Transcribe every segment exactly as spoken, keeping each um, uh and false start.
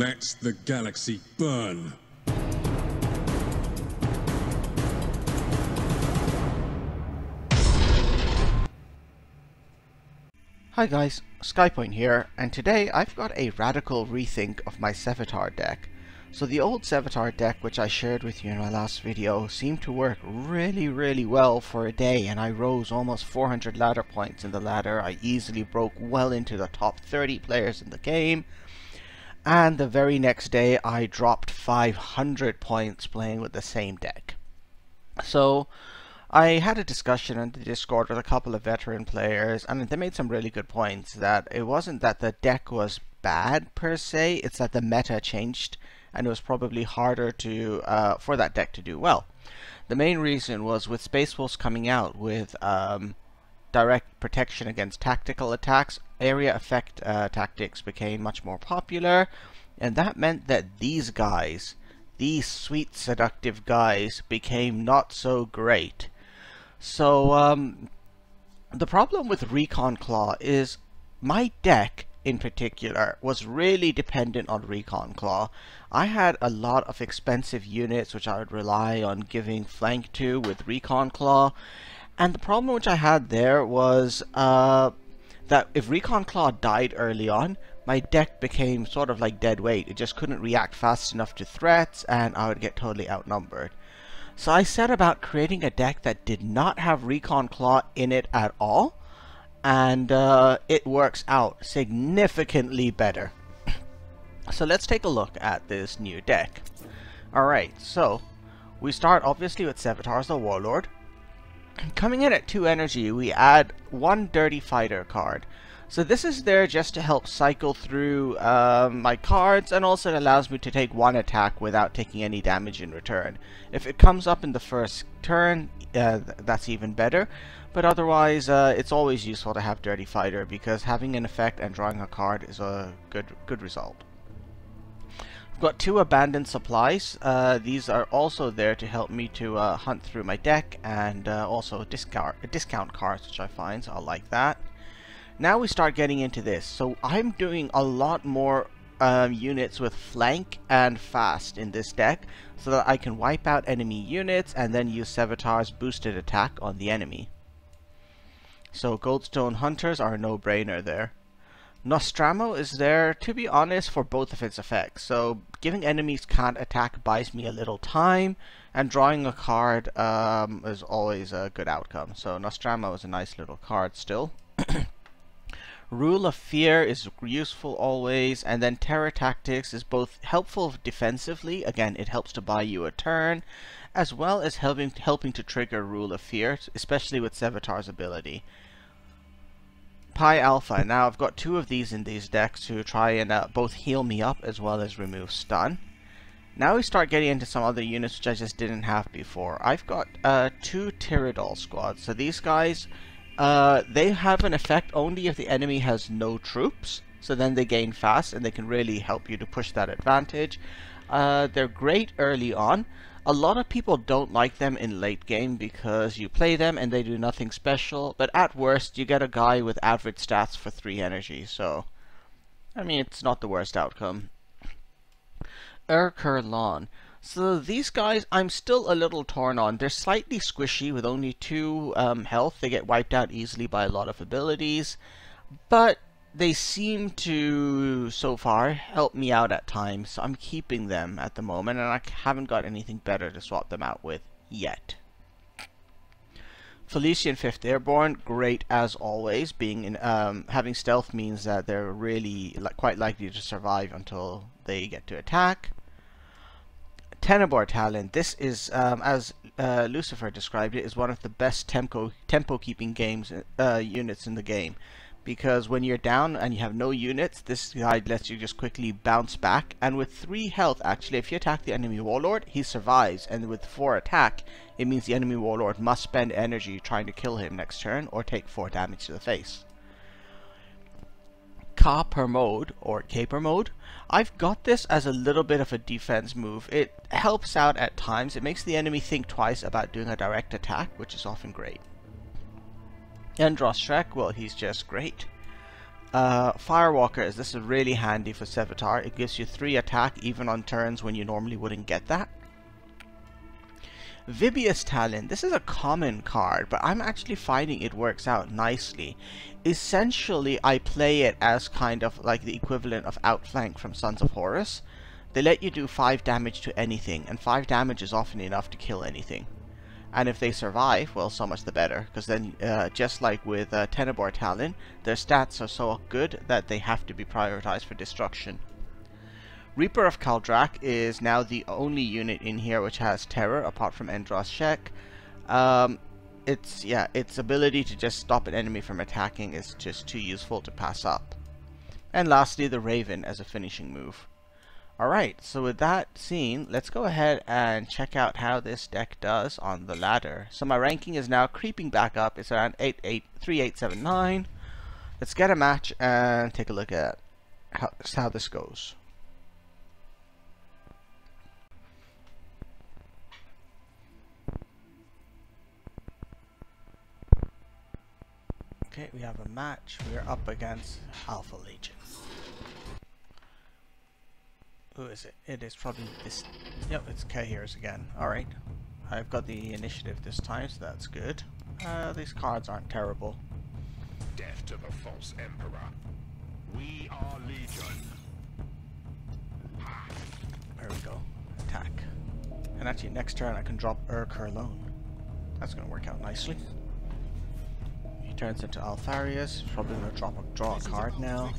Let the galaxy burn. Hi guys, Skypoint here, and today I've got a radical rethink of my Sevatar deck. So the old Sevatar deck, which I shared with you in my last video, seemed to work really really well for a day, and I rose almost four hundred ladder points in the ladder. I easily broke well into the top thirty players in the game, and the very next day I dropped five hundred points playing with the same deck. So I had a discussion on the Discord with a couple of veteran players, and they made some really good points that it wasn't that the deck was bad per se, it's that the meta changed and it was probably harder to uh, for that deck to do well. The main reason was with Space Wolves coming out with um, direct protection against tactical attacks, area effect uh, tactics became much more popular, and that meant that these guys, these sweet seductive guys, became not so great. So um, the problem with Recon Claw is my deck in particular was really dependent on Recon Claw. I had a lot of expensive units which I would rely on giving flank to with Recon Claw, and the problem which I had there was uh, that if Recon Claw died early on, my deck became sort of like dead weight. It just couldn't react fast enough to threats, and I would get totally outnumbered. So I set about creating a deck that did not have Recon Claw in it at all, and uh, it works out significantly better. So let's take a look at this new deck. Alright, so we start obviously with Sevatar as the Warlord. Coming in at two energy, we add one Dirty Fighter card. So this is there just to help cycle through um, my cards, and also it allows me to take one attack without taking any damage in return. If it comes up in the first turn, uh, th that's even better. But otherwise, uh, it's always useful to have Dirty Fighter, because having an effect and drawing a card is a good good result. I've got two Abandoned Supplies. Uh, these are also there to help me to uh, hunt through my deck, and uh, also discount, discount cards, which I find, so I like that. Now we start getting into this. So I'm doing a lot more um, units with flank and fast in this deck, so that I can wipe out enemy units and then use Sevatar's boosted attack on the enemy. So Goldstone Hunters are a no-brainer there. Nostramo is there, to be honest, for both of its effects. So giving enemies can't attack buys me a little time, and drawing a card um, is always a good outcome. So Nostramo is a nice little card still. Rule of Fear is useful always, and then Terror Tactics is both helpful defensively, again it helps to buy you a turn, as well as helping, helping to trigger Rule of Fear, especially with Sevatar's ability. High Alpha, now I've got two of these in these decks to try and uh, both heal me up as well as remove stun. Now we start getting into some other units which I just didn't have before. I've got uh, two Tyrodol squads, so these guys... Uh, they have an effect only if the enemy has no troops, so then they gain fast and they can really help you to push that advantage. Uh, they're great early on. A lot of people don't like them in late game because you play them and they do nothing special, but at worst you get a guy with average stats for three energy, so I mean it's not the worst outcome. Urquhardt Alone. So these guys I'm still a little torn on. They're slightly squishy with only two um, health. They get wiped out easily by a lot of abilities, but they seem to, so far, help me out at times. So I'm keeping them at the moment, and I haven't got anything better to swap them out with yet. Felician Fifth Airborne, great as always. Being in, um, having stealth means that they're really li- quite likely to survive until they get to attack. Tenebor Talent, this is, um, as uh, Lucifer described it, is one of the best tempo, tempo keeping games uh, units in the game, because when you're down and you have no units, this guy lets you just quickly bounce back, and with three health, actually, if you attack the enemy warlord, he survives, and with four attack, it means the enemy warlord must spend energy trying to kill him next turn, or take four damage to the face. Caper Mode, or Caper Mode, I've got this as a little bit of a defense move. It helps out at times. It makes the enemy think twice about doing a direct attack, which is often great. Andross Shrek, well, he's just great. Uh, Firewalkers, this is really handy for Sevatar. It gives you three attack even on turns when you normally wouldn't get that. Vybius Talon, this is a common card, but I'm actually finding it works out nicely. Essentially, I play it as kind of like the equivalent of Outflank from Sons of Horus. They let you do five damage to anything, and five damage is often enough to kill anything. And if they survive, well, so much the better, because then uh, just like with uh, Tenebor Talon, their stats are so good that they have to be prioritized for destruction. Reaper of Kaldrak is now the only unit in here which has terror, apart from Endros Shek. Um, it's, yeah, its ability to just stop an enemy from attacking is just too useful to pass up. And lastly, the Raven as a finishing move. Alright, so with that seen, let's go ahead and check out how this deck does on the ladder. So my ranking is now creeping back up. It's around eight eight three eight seven nine. Let's get a match and take a look at how, how this goes. Okay, we have a match. We're up against Alpha Legion. Who is it? It is probably this. Yep, it's Kahir's again. Alright. I've got the initiative this time, so that's good. Uh, these cards aren't terrible. Death to the false emperor. We are legion. There we go. Attack. And actually, next turn I can drop Urquhardt Alone. That's going to work out nicely. He turns into Alpharius. Probably going to drop a, draw a card now.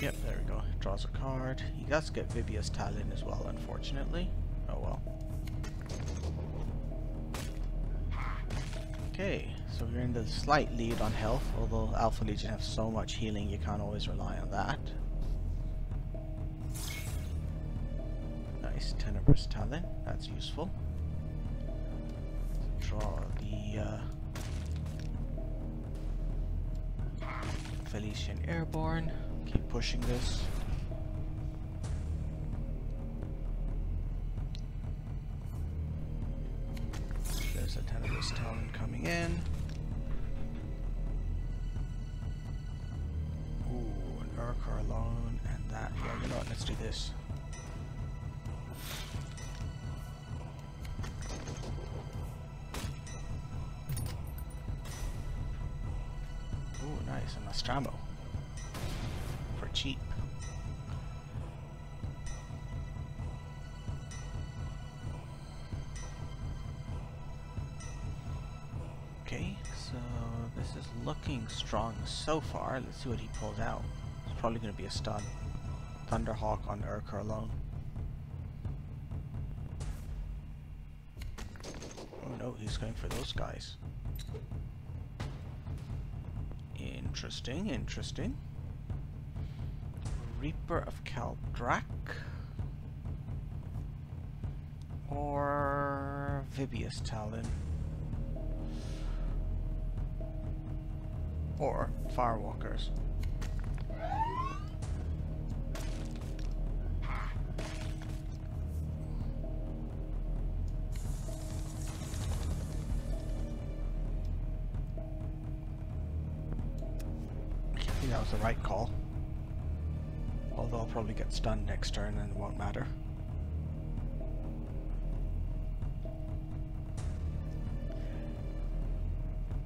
Yep, there we go. Draws a card. He does get Vybius Talon as well, unfortunately. Oh well. Okay, so we're in the slight lead on health, although Alpha Legion have so much healing you can't always rely on that. Nice, Tenebrous Talon. That's useful. Draw the uh, Felician Airborne. Keep pushing this. There's a Tenebrous Talon coming in. Ooh, an Urquhardt Alone and that. Yeah, you know what? Let's do this. Ooh, nice, a Nostramo. Cheap. Okay, so this is looking strong so far. Let's see what he pulls out. It's probably going to be a stun. Thunderhawk on Urquhardt Alone. Oh no, he's going for those guys. Interesting, interesting. Reaper of Kaldrak or Vybius Talon or Firewalkers. I think that was the right call. Although I'll probably get stunned next turn and it won't matter.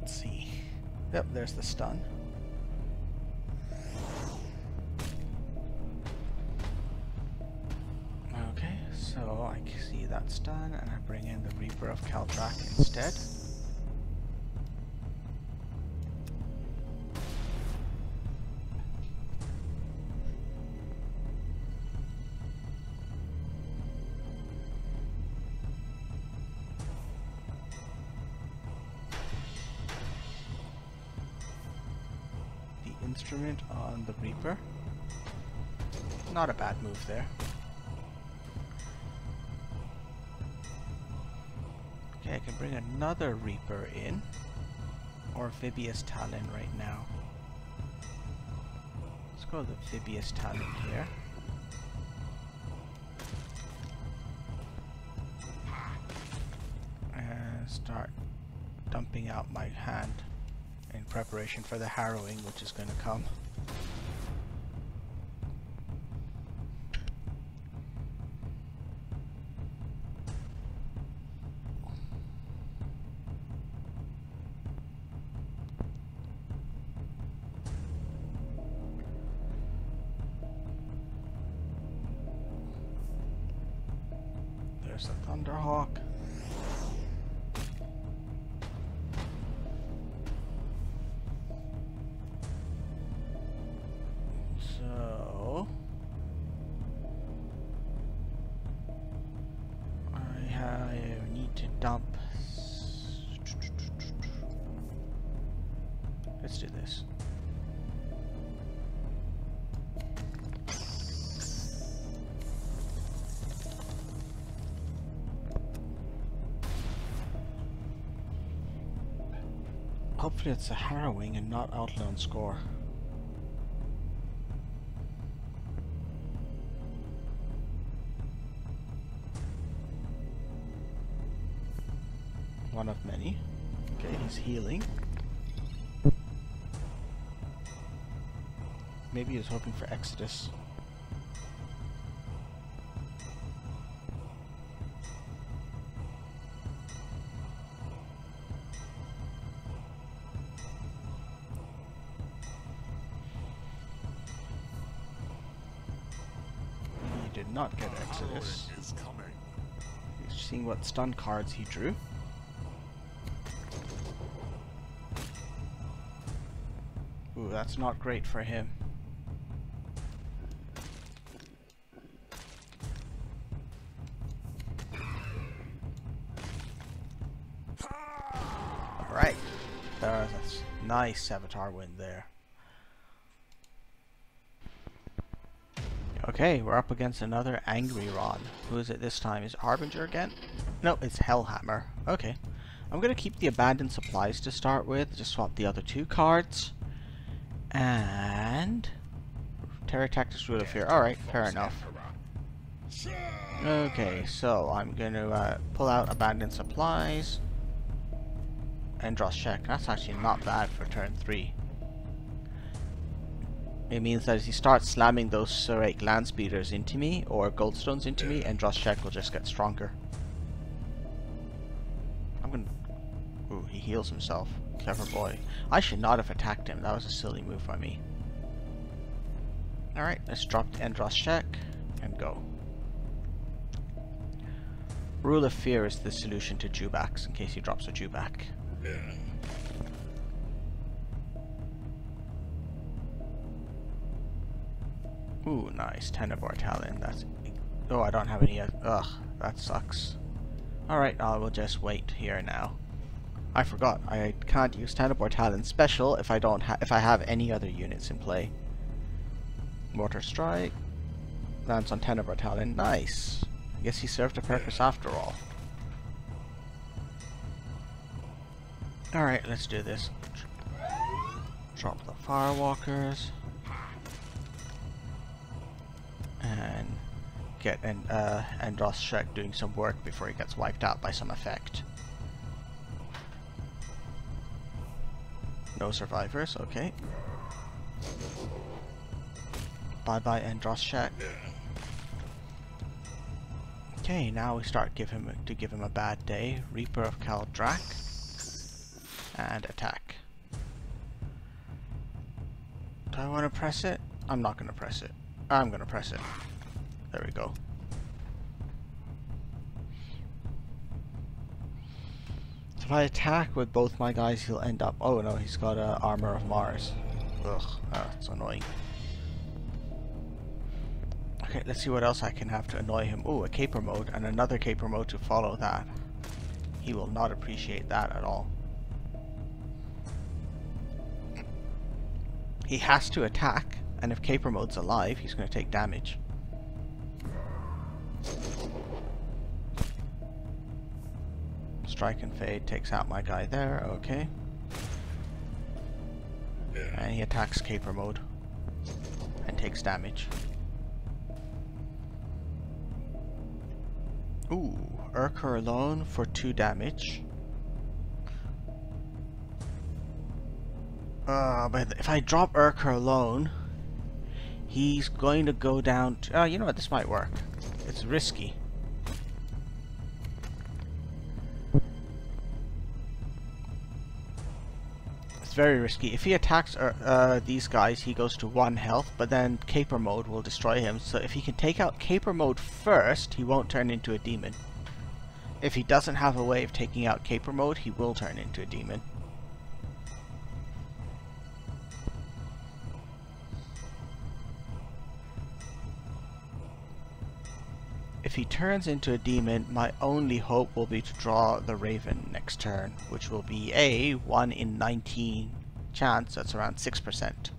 Let's see. Yep, there's the stun. Okay, so I can see that stun and I bring in the Reaper of Kaldrak instead. Instrument on the Reaper. Not a bad move there. Okay, I can bring another Reaper in, or Vybius Talon right now. Let's go with the Vybius Talon here. And start dumping out my hand. in preparation for the Harrowing, which is going to come. There's the Thunderhawk. So I have, need to dump. Let's do this. Hopefully it's a Harrowing and not Outland Score. One of many. Okay, he's healing. Maybe he was hoping for Exodus. He did not get Exodus. He's seeing what stun cards he drew. Ooh, that's not great for him. Alright. That was a nice Sevatar win there. Okay, we're up against another Angry Ron. Who is it this time? Is it Harbinger again? No, it's Hellhammer. Okay. I'm going to keep the Abandoned Supplies to start with. Just swap the other two cards. And Terror Tactics, Rule of Fear. Alright, fair enough. Okay, so I'm going to uh, pull out Abandoned Supplies. Andross Shek. That's actually not bad for turn three. It means that if he starts slamming those Surrey Land Speeders into me, or Goldstones into me, Andross Shek will just get stronger. I'm going to... Ooh, he heals himself. Clever boy. I should not have attacked him. That was a silly move by me. Alright, let's drop the Endros Shek and go. Rule of Fear is the solution to Jubax in case he drops a Jubax. Yeah. Ooh, nice. Tenebor Talent. That's... Oh, I don't have any... Ugh, that sucks. Alright, I will just wait here now. I forgot. I can't use Tenebor Talent special if I don't ha if I have any other units in play. Mortar Strike lands on Tenebor Talent. Nice. I guess he served a purpose after all. All right, let's do this. Drop the Firewalkers and get an uh, Andross Shrek doing some work before he gets wiped out by some effect. No survivors, okay. Bye bye Andross Shek. Okay, now we start give him to give him a bad day. Reaper of Kaldrak and attack. Do I want to press it? I'm not going to press it. I'm going to press it. There we go. If I attack with both my guys, he'll end up... Oh no, he's got uh, Armor of Mars. Ugh, oh, that's annoying. Okay, let's see what else I can have to annoy him. Ooh, a Caper Mode, and another Caper Mode to follow that. He will not appreciate that at all. He has to attack, and if Caper Mode's alive, he's going to take damage. Strike and Fade takes out my guy there, okay. And he attacks Caper Mode and takes damage. Ooh, Urquhardt Alone for two damage. Uh, but if I drop Urquhardt Alone, he's going to go down to... Oh, you know what? This might work. It's risky. It's very risky. If he attacks uh, uh, these guys, he goes to one health, but then Caper Mode will destroy him. So if he can take out Caper Mode first, he won't turn into a demon. If he doesn't have a way of taking out Caper Mode, he will turn into a demon. If he turns into a demon, my only hope will be to draw the Raven next turn, which will be a one in nineteen chance. That's around six percent.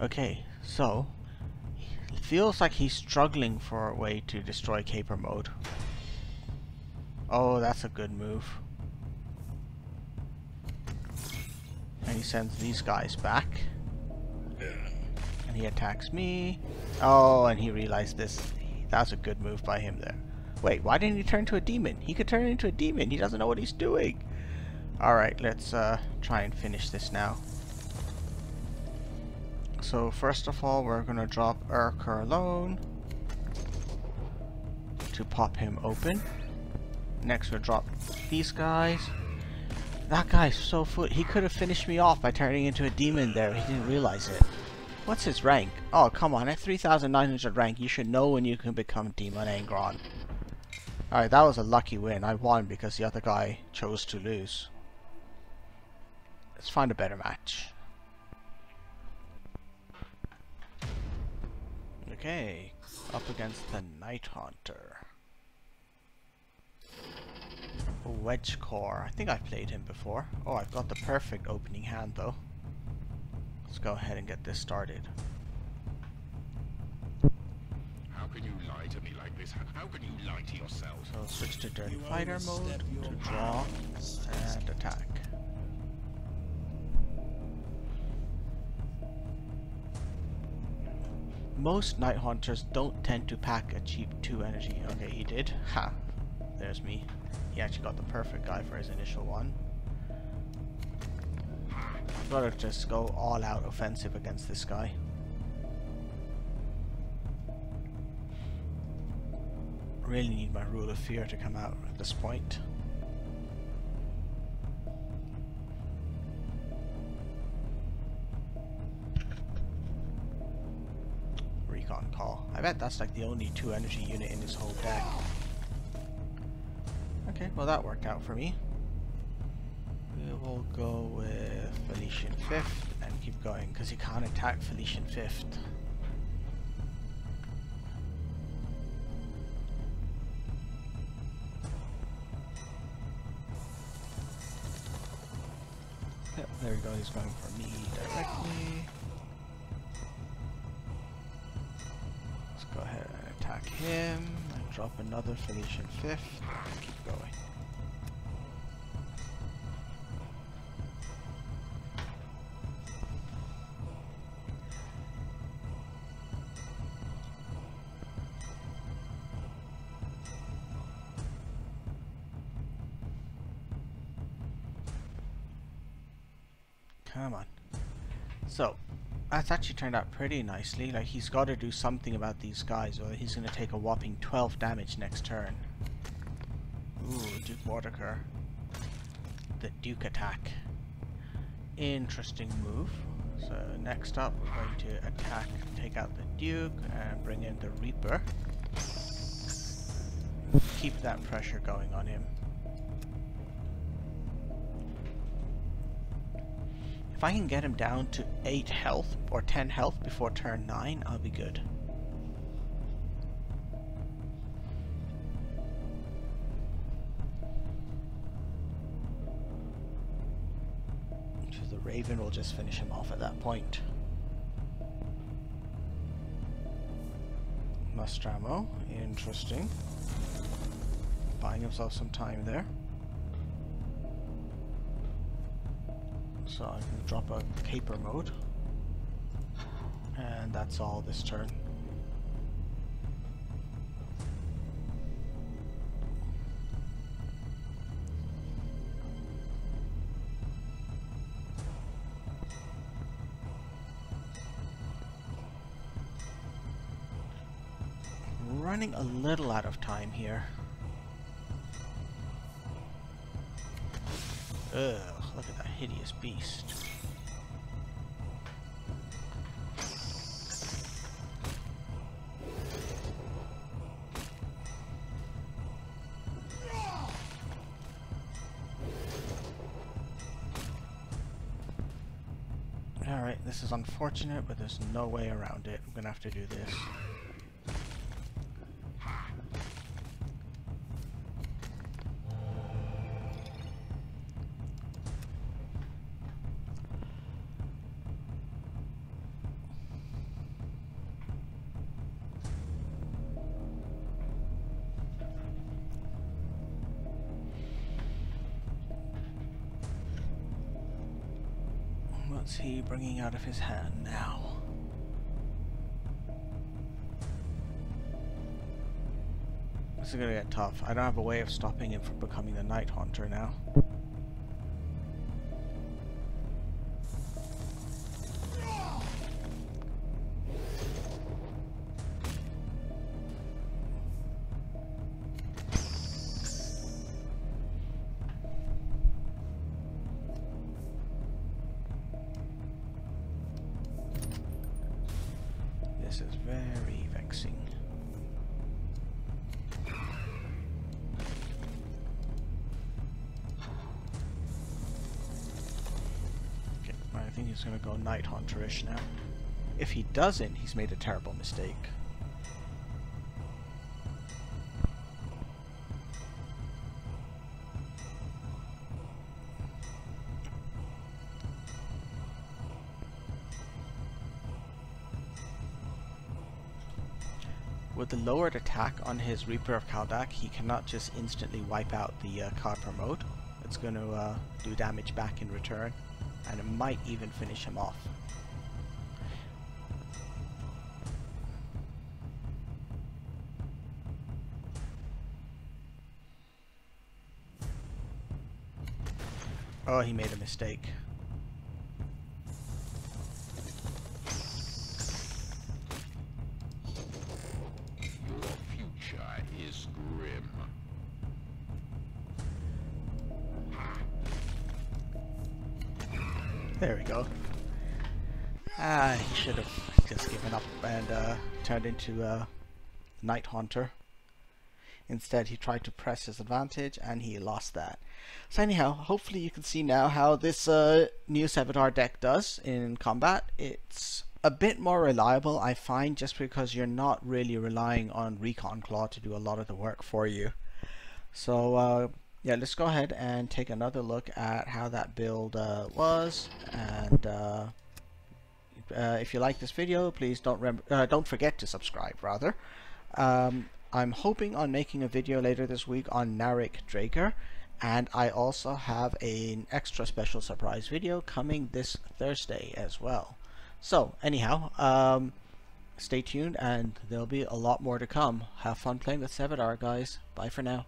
Okay, so it feels like he's struggling for a way to destroy Caper Mode. Oh, that's a good move. And he sends these guys back. He attacks me. Oh, and he realized this. That's a good move by him there. Wait, why didn't he turn to a demon? He could turn into a demon. He doesn't know what he's doing. Alright, let's uh, try and finish this now. So first of all, we're going to drop Urquhardt Alone to pop him open. Next we'll drop these guys. That guy's so foot. He could have finished me off by turning into a demon there. He didn't realize it. What's his rank? Oh, come on, at three thousand nine hundred rank, you should know when you can become Demon Angron. Alright, that was a lucky win. I won because the other guy chose to lose. Let's find a better match. Okay, up against the Night Haunter. Wedgecore. I think I've played him before. Oh, I've got the perfect opening hand, though. Let's go ahead and get this started. How can you lie to me like this? How can you lie to yourself? So I'll switch to Dirty Fighter mode to draw and attack. Most Night Haunters don't tend to pack a cheap two energy. Okay, he did. Ha! There's me. He actually got the perfect guy for his initial one. Gotta just go all out offensive against this guy. Really need my Rule of Fear to come out at this point. Recon Claw. I bet that's like the only two energy unit in this whole deck. Okay, well that worked out for me. We will go with Felician Fifth and keep going because he can't attack Felician Fifth. Yep, there we go, he's going for me directly. Let's go ahead and attack him and drop another Felician Fifth and keep going. Come on. So, that's actually turned out pretty nicely. Like, he's got to do something about these guys, or he's going to take a whopping twelve damage next turn. Ooh, Duke Mortimer. The Duke attack. Interesting move. So, next up, we're going to attack, take out the Duke, and bring in the Reaper. Keep that pressure going on him. If I can get him down to eight health or ten health before turn nine, I'll be good. So the Raven will just finish him off at that point. Nostramo, interesting. Buying himself some time there. So I can drop a Caper Mode, and that's all this turn. running a little out of time here. Ugh, look at that hideous beast. Alright, this is unfortunate, but there's no way around it. I'm gonna have to do this. What's he bringing out of his hand now? This is gonna get tough. I don't have a way of stopping him from becoming the Night Haunter now. I think he's going to go Night Haunter-ish now. If he doesn't, he's made a terrible mistake. With the lowered attack on his Reaper of Kaldrak, he cannot just instantly wipe out the uh, Caper Mode. It's going to uh, do damage back in return, and it might even finish him off. Oh, he made a mistake. Your future is grim. There we go. Ah, he should have just given up and uh, turned into a uh, Night Haunter. Instead, he tried to press his advantage, and he lost that. So anyhow, hopefully you can see now how this uh, new Sevatar deck does in combat. It's a bit more reliable, I find, just because you're not really relying on Recon Claw to do a lot of the work for you. So, uh... yeah, let's go ahead and take another look at how that build uh, was, and uh, uh, if you like this video, please don't rem uh, don't forget to subscribe, rather. Um, I'm hoping on making a video later this week on Narek Draker, and I also have a, an extra special surprise video coming this Thursday as well. So, anyhow, um, stay tuned, and there'll be a lot more to come. Have fun playing with Sevatar, guys. Bye for now.